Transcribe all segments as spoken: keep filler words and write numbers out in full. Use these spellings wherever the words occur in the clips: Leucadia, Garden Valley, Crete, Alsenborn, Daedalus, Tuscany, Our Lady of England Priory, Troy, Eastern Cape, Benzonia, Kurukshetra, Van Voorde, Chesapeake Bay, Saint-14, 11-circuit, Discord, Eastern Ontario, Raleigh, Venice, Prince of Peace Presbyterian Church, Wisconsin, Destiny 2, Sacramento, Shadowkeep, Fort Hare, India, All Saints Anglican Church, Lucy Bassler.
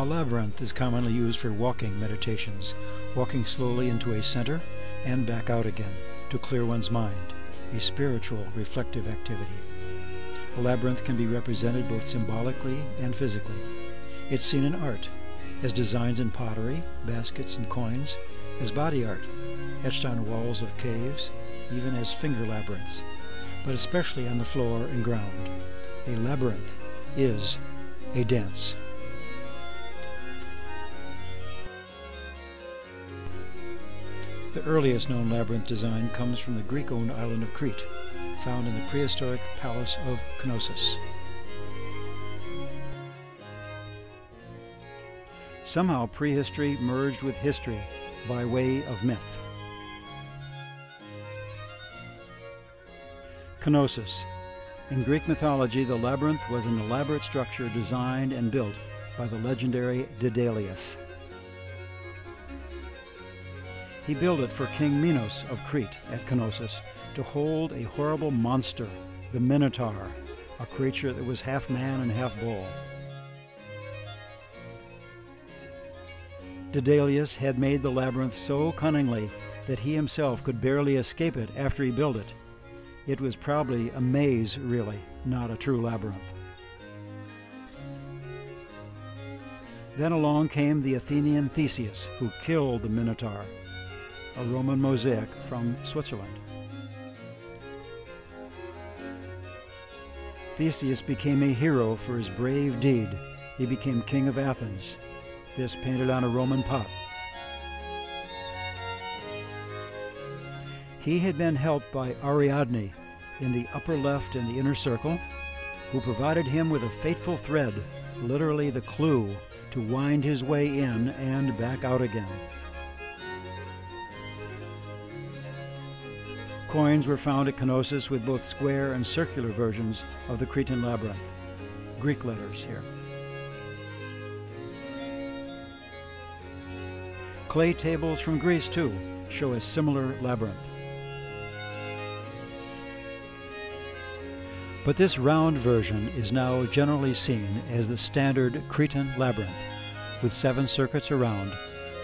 A labyrinth is commonly used for walking meditations, walking slowly into a center and back out again to clear one's mind, a spiritual reflective activity. A labyrinth can be represented both symbolically and physically. It's seen in art, as designs in pottery, baskets and coins, as body art, etched on walls of caves, even as finger labyrinths, but especially on the floor and ground. A labyrinth is a dance. The earliest known labyrinth design comes from the Greek-owned island of Crete, found in the prehistoric palace of Knossos. Somehow prehistory merged with history by way of myth. Knossos. In Greek mythology, the labyrinth was an elaborate structure designed and built by the legendary Daedalus. He built it for King Minos of Crete at Knossos to hold a horrible monster, the Minotaur, a creature that was half man and half bull. Daedalus had made the labyrinth so cunningly that he himself could barely escape it after he built it. It was probably a maze, really, not a true labyrinth. Then along came the Athenian Theseus, who killed the Minotaur, a Roman mosaic from Switzerland. Theseus became a hero for his brave deed. He became king of Athens. This painted on a Roman pot. He had been helped by Ariadne in the upper left and the inner circle, who provided him with a fateful thread, literally the clue, to wind his way in and back out again. Coins were found at Knossos with both square and circular versions of the Cretan labyrinth. Greek letters here. Clay tables from Greece, too, show a similar labyrinth. But this round version is now generally seen as the standard Cretan labyrinth, with seven circuits around,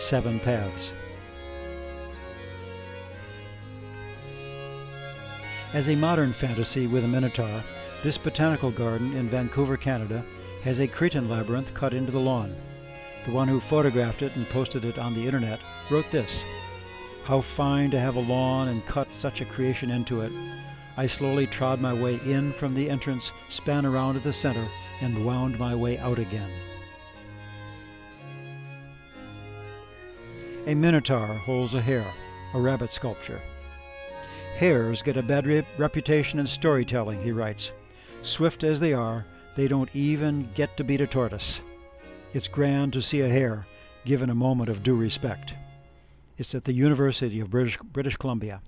seven paths. As a modern fantasy with a Minotaur, this botanical garden in Vancouver, Canada, has a Cretan labyrinth cut into the lawn. The one who photographed it and posted it on the internet wrote this: "How fine to have a lawn and cut such a creation into it. I slowly trod my way in from the entrance, span around to the center, and wound my way out again." A Minotaur holds a hare, a rabbit sculpture. "Hares get a bad re reputation in storytelling," he writes. "Swift as they are, they don't even get to beat a tortoise. It's grand to see a hare, given a moment of due respect." It's at the University of British, British Columbia.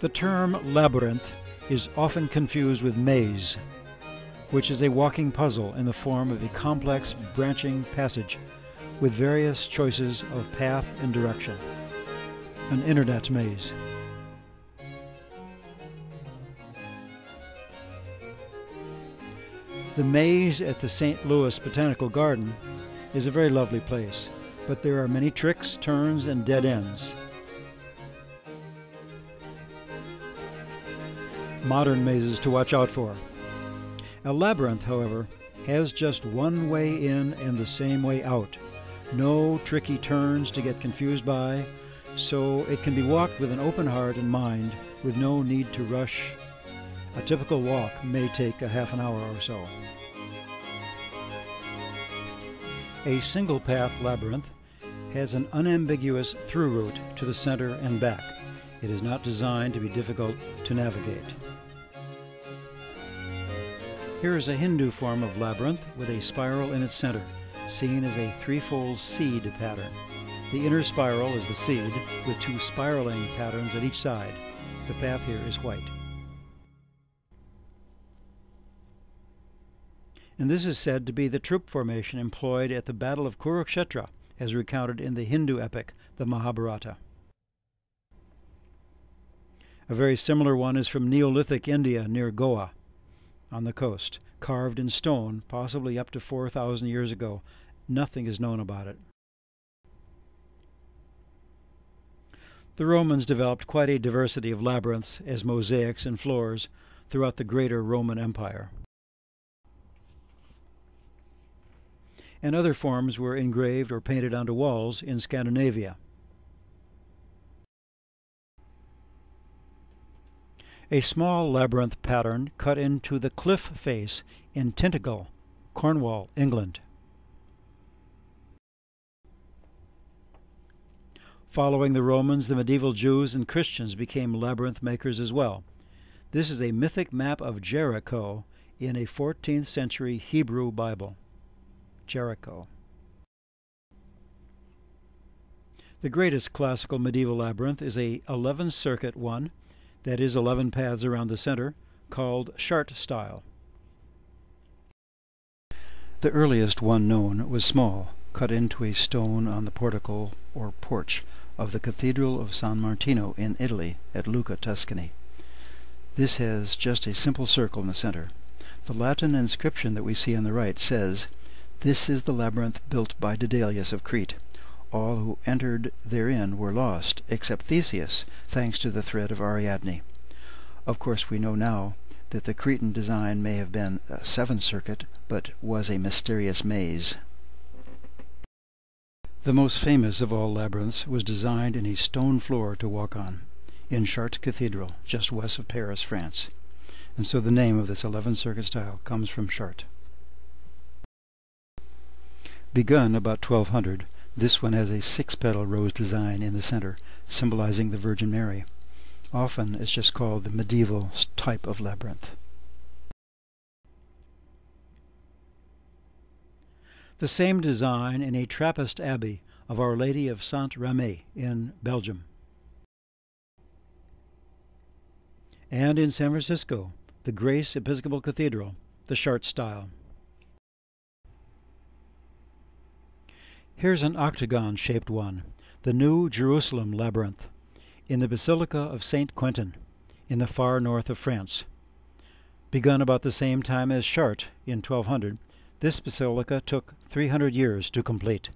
The term labyrinth is often confused with maze, which is a walking puzzle in the form of a complex branching passage with various choices of path and direction. An internet maze. The maze at the Saint Louis Botanical Garden is a very lovely place, but there are many tricks, turns, and dead ends. Modern mazes to watch out for. A labyrinth, however, has just one way in and the same way out. No tricky turns to get confused by, so it can be walked with an open heart and mind, with no need to rush. A typical walk may take a half an hour or so. A single path labyrinth has an unambiguous through route to the center and back. It is not designed to be difficult to navigate. Here is a Hindu form of labyrinth with a spiral in its center, seen as a threefold seed pattern. The inner spiral is the seed, with two spiraling patterns at each side. The path here is white. And this is said to be the troop formation employed at the Battle of Kurukshetra, as recounted in the Hindu epic, the Mahabharata. A very similar one is from Neolithic India near Goa. on the coast, carved in stone, possibly up to four thousand years ago. Nothing is known about it. The Romans developed quite a diversity of labyrinths as mosaics and floors throughout the greater Roman Empire. And other forms were engraved or painted onto walls in Scandinavia. A small labyrinth pattern cut into the cliff face in Tintagel, Cornwall, England. Following the Romans, the medieval Jews and Christians became labyrinth makers as well. This is a mythic map of Jericho in a fourteenth century Hebrew Bible. Jericho. The greatest classical medieval labyrinth is a eleven circuit one, that is eleven paths around the center, called Chartres style. The earliest one known was small, cut into a stone on the portico or porch of the Cathedral of San Martino in Italy at Lucca, Tuscany. This has just a simple circle in the center. The Latin inscription that we see on the right says, "This is the labyrinth built by Daedalus of Crete. All who entered therein were lost, except Theseus, thanks to the thread of Ariadne." Of course, we know now that the Cretan design may have been a seven circuit, but was a mysterious maze. The most famous of all labyrinths was designed in a stone floor to walk on, in Chartres Cathedral, just west of Paris, France. And so the name of this eleven circuit style comes from Chartres. Begun about twelve hundred, this one has a six-petal rose design in the center, symbolizing the Virgin Mary. Often it's just called the medieval type of labyrinth. The same design in a Trappist Abbey of Our Lady of Saint-Rémy in Belgium. And in San Francisco, the Grace Episcopal Cathedral, the Chartres style. Here's an octagon-shaped one, the New Jerusalem Labyrinth, in the Basilica of Saint Quentin, in the far north of France. Begun about the same time as Chartres in twelve hundred, this basilica took three hundred years to complete.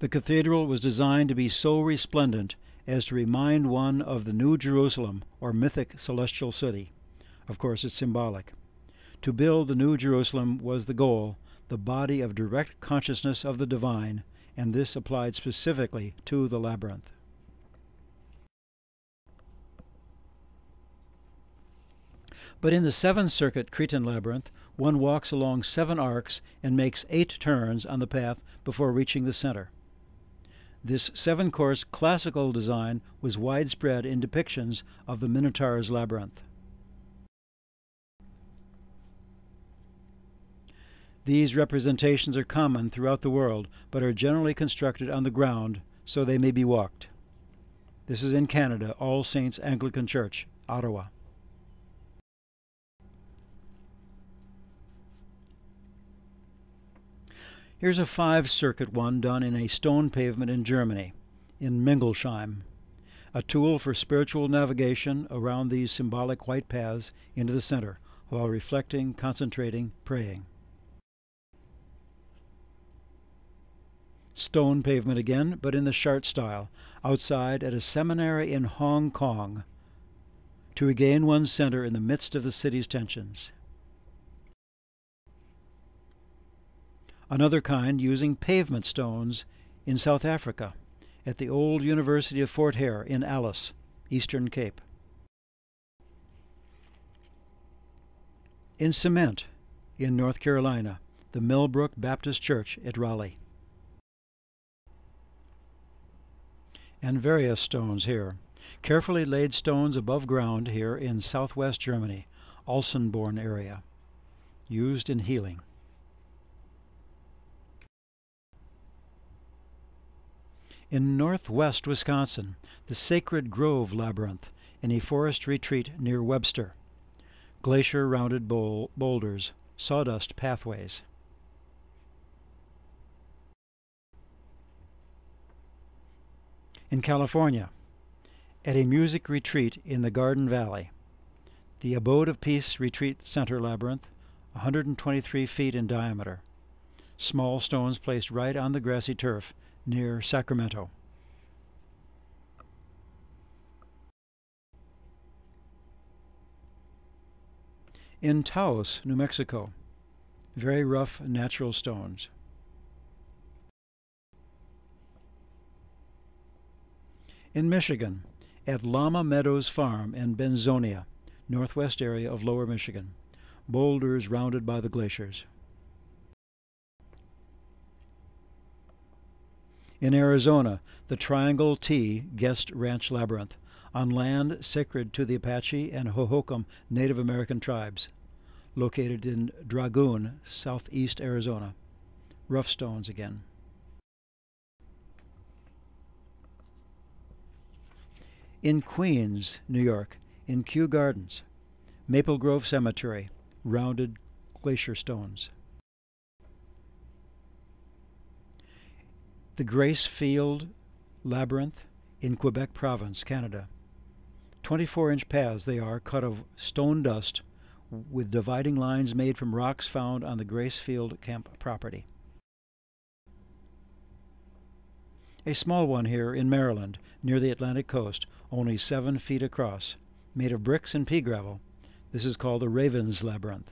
The cathedral was designed to be so resplendent as to remind one of the New Jerusalem, or mythic celestial city. Of course, it's symbolic. To build the New Jerusalem was the goal, the body of direct consciousness of the divine, and this applied specifically to the labyrinth. But in the seven circuit Cretan labyrinth, one walks along seven arcs and makes eight turns on the path before reaching the center. This seven-course classical design was widespread in depictions of the Minotaur's labyrinth. These representations are common throughout the world, but are generally constructed on the ground so they may be walked. This is in Canada, All Saints Anglican Church, Ottawa. Here's a five circuit one done in a stone pavement in Germany, in Mingelsheim, a tool for spiritual navigation around these symbolic white paths into the center, while reflecting, concentrating, praying. Stone pavement again, but in the Chartres style, outside at a seminary in Hong Kong, to regain one's center in the midst of the city's tensions. Another kind using pavement stones in South Africa, at the old University of Fort Hare in Alice, Eastern Cape. In cement, in North Carolina, the Millbrook Baptist Church at Raleigh. And various stones here. Carefully laid stones above ground here in southwest Germany, Alsenborn area, used in healing. In northwest Wisconsin, the Sacred Grove Labyrinth in a forest retreat near Webster. Glacier-rounded bol- boulders, sawdust pathways. In California, at a music retreat in the Garden Valley. The Abode of Peace Retreat Center labyrinth, one hundred twenty-three feet in diameter. Small stones placed right on the grassy turf near Sacramento. In Taos, New Mexico, very rough natural stones. In Michigan, at Lama Meadows Farm in Benzonia, northwest area of Lower Michigan, boulders rounded by the glaciers. In Arizona, the Triangle T Guest Ranch Labyrinth, on land sacred to the Apache and Hohokam Native American tribes, located in Dragoon, southeast Arizona. Rough stones again. In Queens, New York, in Kew Gardens, Maple Grove Cemetery, rounded glacier stones. The Grace Field Labyrinth in Quebec Province, Canada. twenty-four inch paths they are, cut of stone dust with dividing lines made from rocks found on the Gracefield Camp property. A small one here in Maryland, near the Atlantic coast, only seven feet across, made of bricks and pea gravel. This is called the Ravens Labyrinth.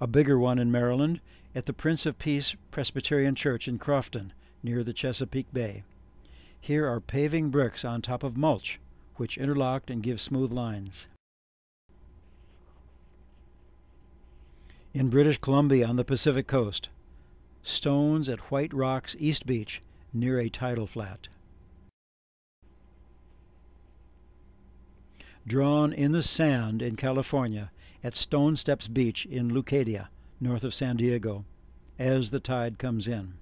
A bigger one in Maryland, at the Prince of Peace Presbyterian Church in Crofton, near the Chesapeake Bay. Here are paving bricks on top of mulch, which interlocked and give smooth lines. In British Columbia on the Pacific coast, stones at White Rocks East Beach, near a tidal flat. Drawn in the sand in California at Stone Steps Beach in Leucadia, north of San Diego, as the tide comes in.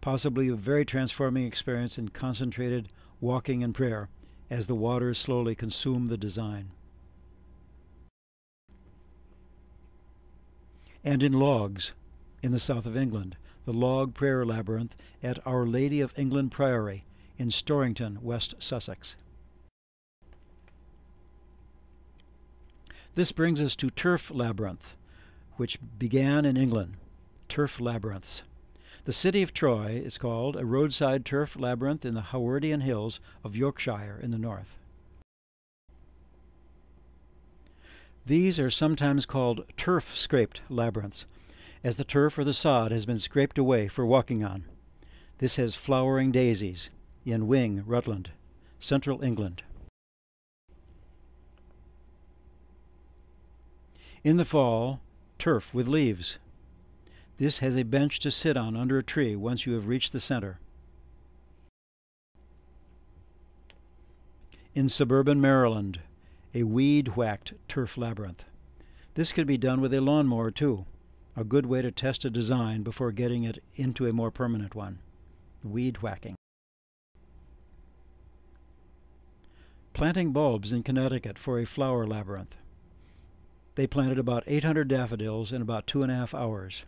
Possibly a very transforming experience in concentrated walking and prayer as the waters slowly consume the design. And in Logs, in the south of England, the Log Prayer Labyrinth at Our Lady of England Priory in Storrington, West Sussex. This brings us to Turf Labyrinth, which began in England, turf labyrinths. The city of Troy is called a roadside turf labyrinth in the Howardian Hills of Yorkshire in the north. These are sometimes called turf-scraped labyrinths, as the turf or the sod has been scraped away for walking on. This has flowering daisies in Wing, Rutland, central England. In the fall, turf with leaves. This has a bench to sit on under a tree once you have reached the center. In suburban Maryland, a weed-whacked turf labyrinth. This could be done with a lawnmower too, a good way to test a design before getting it into a more permanent one. Weed whacking. Planting bulbs in Connecticut for a flower labyrinth. They planted about eight hundred daffodils in about two and a half hours.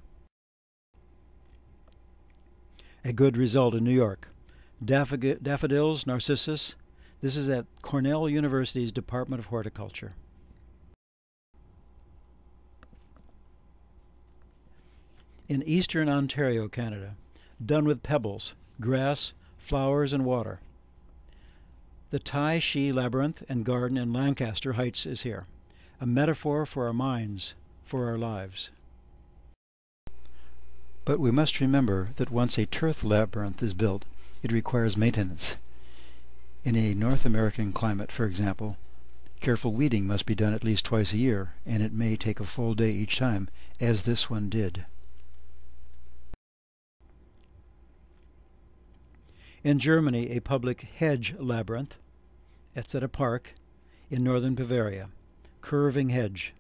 A good result in New York. Daffod daffodils, narcissus. This is at Cornell University's Department of Horticulture. In eastern Ontario, Canada, done with pebbles, grass, flowers, and water. The Tai Shi Labyrinth and Garden in Lancaster Heights is here. A metaphor for our minds, for our lives. But we must remember that once a turf labyrinth is built, it requires maintenance. In a North American climate, for example, careful weeding must be done at least twice a year, and it may take a full day each time, as this one did. In Germany, a public hedge labyrinth, it's at a park in northern Bavaria. Curving hedge,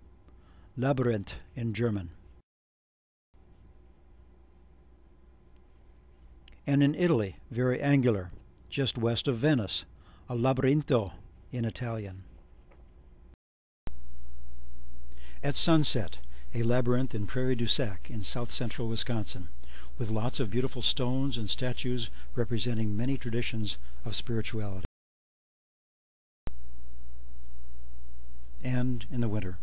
Labyrinth in German. And in Italy, very angular, just west of Venice, a labyrinto in Italian. At sunset, a labyrinth in Prairie du Sac in south central Wisconsin, with lots of beautiful stones and statues representing many traditions of spirituality. And in the winter.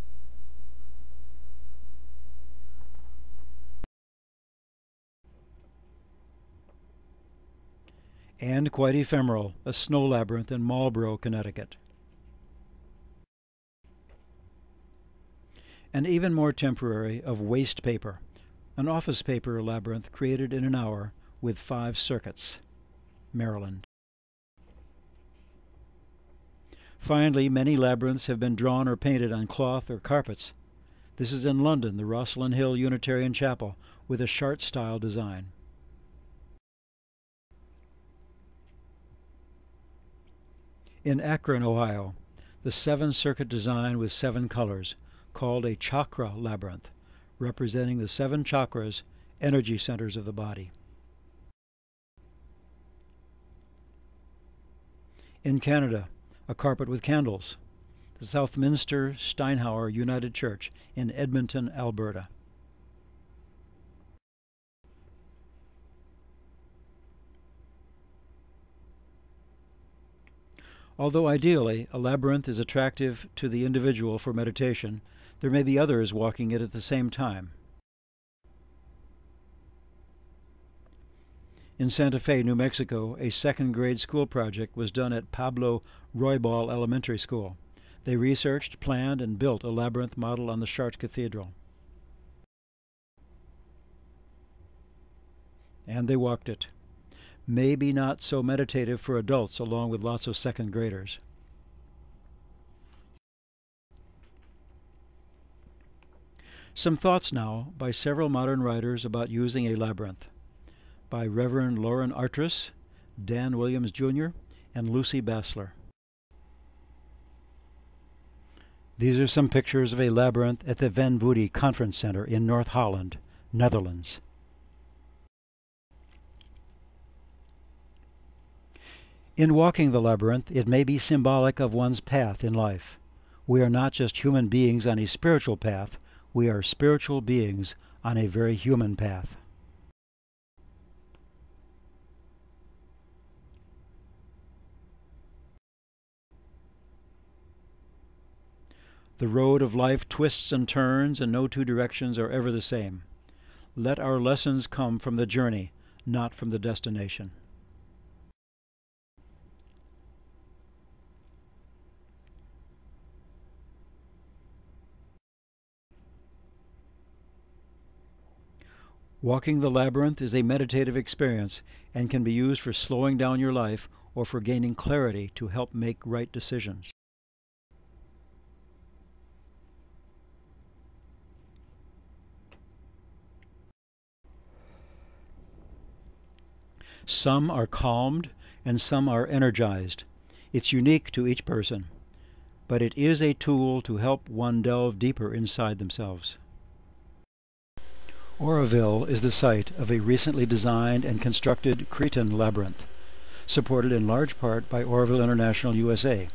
And quite ephemeral, a snow labyrinth in Marlborough, Connecticut. And even more temporary, of waste paper, an office paper labyrinth created in an hour with five circuits, Maryland. Finally, many labyrinths have been drawn or painted on cloth or carpets. This is in London, the Rosslyn Hill Unitarian Chapel, with a Chartres-style design. In Akron, Ohio, the seven-circuit design with seven colors, called a chakra labyrinth, representing the seven chakras, energy centers of the body. In Canada, a carpet with candles, the Southminster Steinhauer United Church in Edmonton, Alberta. Although ideally a labyrinth is attractive to the individual for meditation, there may be others walking it at the same time. In Santa Fe, New Mexico, a second grade school project was done at Pablo Roybal Elementary School. They researched, planned, and built a labyrinth model on the Chartres Cathedral. And they walked it. Maybe not so meditative for adults, along with lots of second graders. Some thoughts now by several modern writers about using a labyrinth, by Reverend Lauren Artris, Dan Williams Junior, and Lucy Bassler. These are some pictures of a labyrinth at the Van Voorde Conference Center in North Holland, Netherlands. In walking the labyrinth, it may be symbolic of one's path in life. We are not just human beings on a spiritual path, we are spiritual beings on a very human path. The road of life twists and turns, and no two directions are ever the same. Let our lessons come from the journey, not from the destination. Walking the labyrinth is a meditative experience and can be used for slowing down your life or for gaining clarity to help make right decisions. Some are calmed and some are energized. It's unique to each person, but it is a tool to help one delve deeper inside themselves. Oroville is the site of a recently designed and constructed Cretan labyrinth, supported in large part by Oroville International U S A.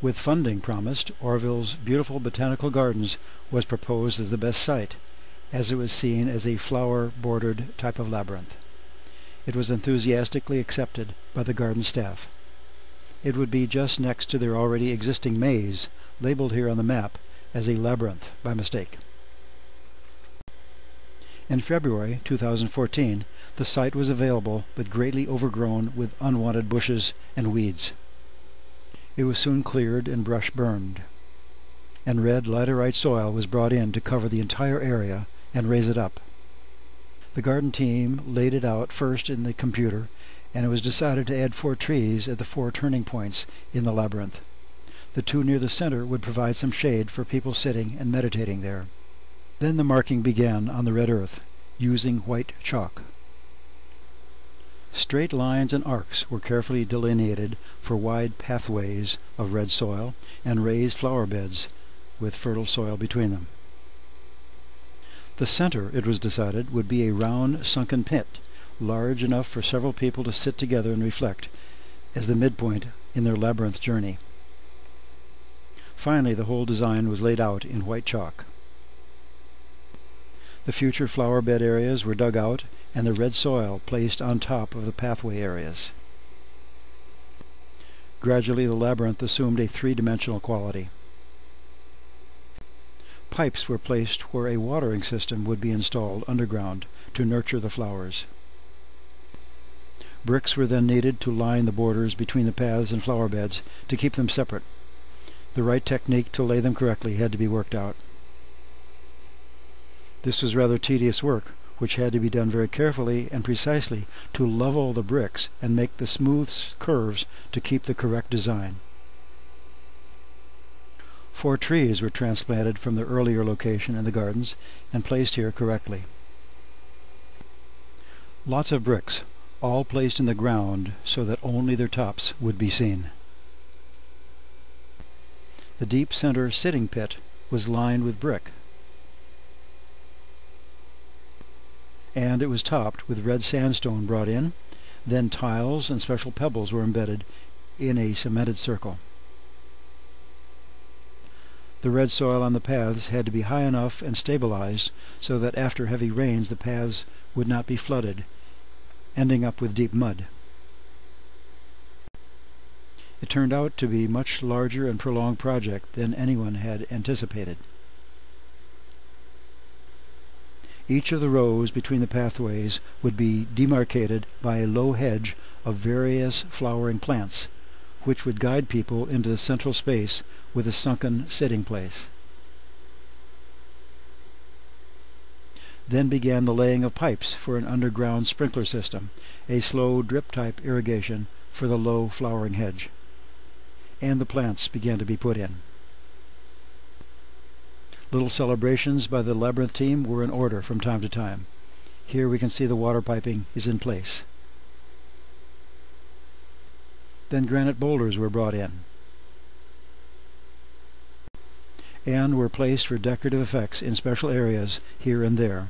With funding promised, Oroville's beautiful botanical gardens was proposed as the best site, as it was seen as a flower-bordered type of labyrinth. It was enthusiastically accepted by the garden staff. It would be just next to their already existing maze, labeled here on the map as a labyrinth by mistake. In February two thousand fourteen, the site was available but greatly overgrown with unwanted bushes and weeds. It was soon cleared and brush burned, and red laterite soil was brought in to cover the entire area and raise it up. The garden team laid it out first in the computer, and it was decided to add four trees at the four turning points in the labyrinth. The two near the center would provide some shade for people sitting and meditating there. Then the marking began on the red earth, using white chalk. Straight lines and arcs were carefully delineated for wide pathways of red soil and raised flower beds with fertile soil between them. The center, it was decided, would be a round sunken pit, large enough for several people to sit together and reflect, as the midpoint in their labyrinth journey. Finally, the whole design was laid out in white chalk. The future flower bed areas were dug out and the red soil placed on top of the pathway areas. Gradually, the labyrinth assumed a three-dimensional quality. Pipes were placed where a watering system would be installed underground to nurture the flowers. Bricks were then needed to line the borders between the paths and flower beds to keep them separate. The right technique to lay them correctly had to be worked out. This was rather tedious work, which had to be done very carefully and precisely to level the bricks and make the smooth curves to keep the correct design. Four trees were transplanted from their earlier location in the gardens and placed here correctly. Lots of bricks, all placed in the ground so that only their tops would be seen. The deep center sitting pit was lined with brick, and it was topped with red sandstone brought in, then tiles and special pebbles were embedded in a cemented circle. The red soil on the paths had to be high enough and stabilized so that after heavy rains the paths would not be flooded, ending up with deep mud. It turned out to be a much larger and prolonged project than anyone had anticipated. Each of the rows between the pathways would be demarcated by a low hedge of various flowering plants, which would guide people into the central space with a sunken sitting place. Then began the laying of pipes for an underground sprinkler system, a slow drip-type irrigation for the low flowering hedge, and the plants began to be put in. Little celebrations by the labyrinth team were in order from time to time. Here we can see the water piping is in place. Then granite boulders were brought in and were placed for decorative effects in special areas here and there.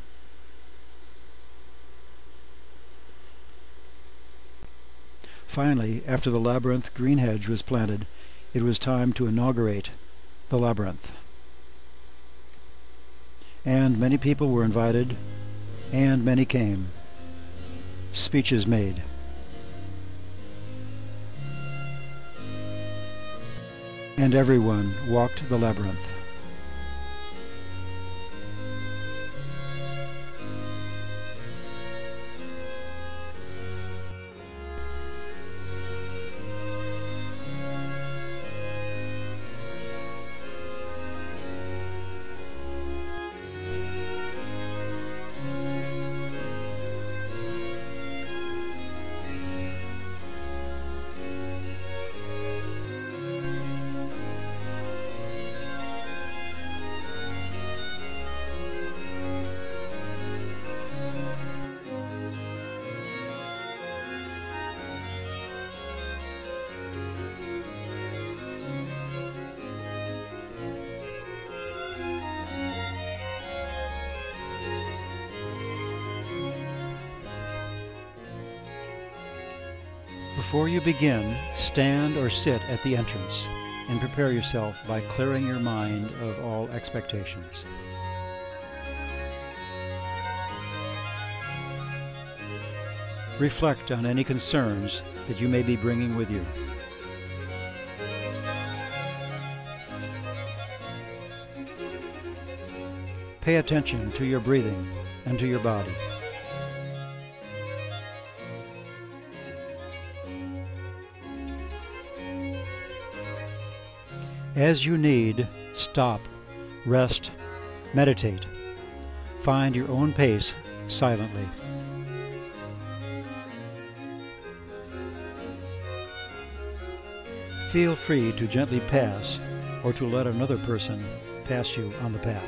Finally, after the labyrinth green hedge was planted, it was time to inaugurate the labyrinth. And many people were invited, and many came. Speeches made. And everyone walked the labyrinth. Before you begin, stand or sit at the entrance and prepare yourself by clearing your mind of all expectations. Reflect on any concerns that you may be bringing with you. Pay attention to your breathing and to your body. As you need, stop, rest, meditate. Find your own pace silently. Feel free to gently pass or to let another person pass you on the path.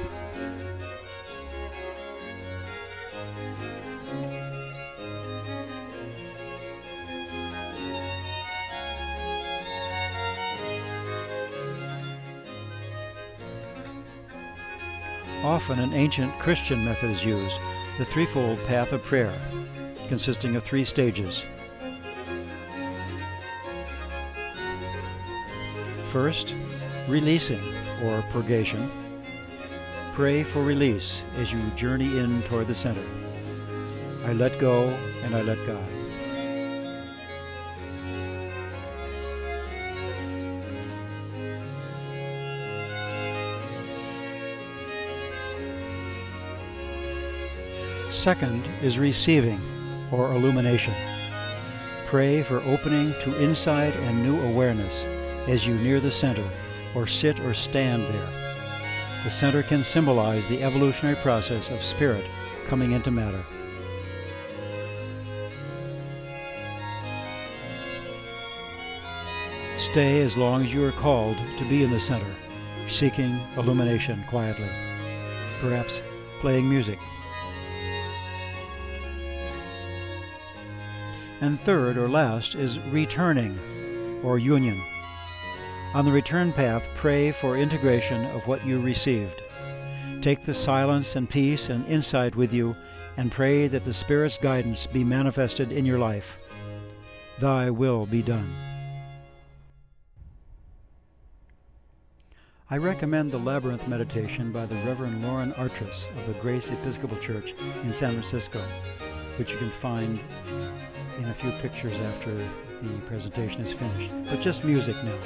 Often an ancient Christian method is used, the threefold path of prayer, consisting of three stages. First, releasing or purgation, Pray for release as you journey in toward the center. I let go and I let God. Second is receiving, or illumination. Pray for opening to insight and new awareness as you near the center, or sit or stand there. The center can symbolize the evolutionary process of spirit coming into matter. Stay as long as you are called to be in the center, seeking illumination quietly, perhaps playing music. And third, or last, is returning, or union. On the return path, pray for integration of what you received. Take the silence and peace and insight with you, and pray that the Spirit's guidance be manifested in your life. Thy will be done. I recommend the Labyrinth Meditation by the Reverend Lauren Artris of the Grace Episcopal Church in San Francisco, which you can find in a few pictures after the presentation is finished, but just music now.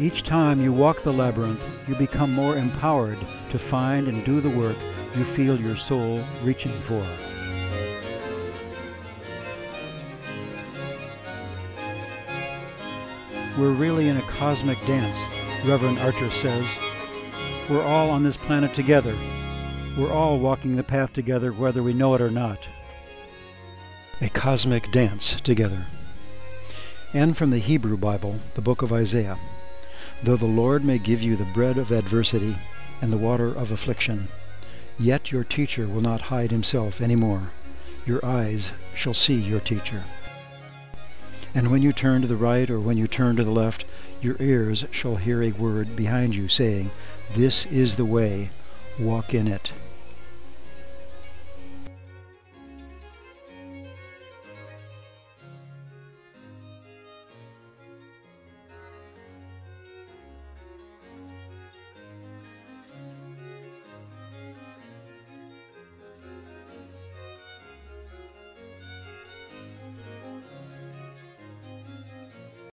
Each time you walk the labyrinth, you become more empowered to find and do the work you feel your soul reaching for. We're really in a cosmic dance, Reverend Archer says. We're all on this planet together. We're all walking the path together, whether we know it or not. A cosmic dance together. And from the Hebrew Bible, the book of Isaiah. Though the Lord may give you the bread of adversity and the water of affliction, yet your teacher will not hide himself any more. Your eyes shall see your teacher. And when you turn to the right or when you turn to the left, your ears shall hear a word behind you saying, "This is the way, walk in it."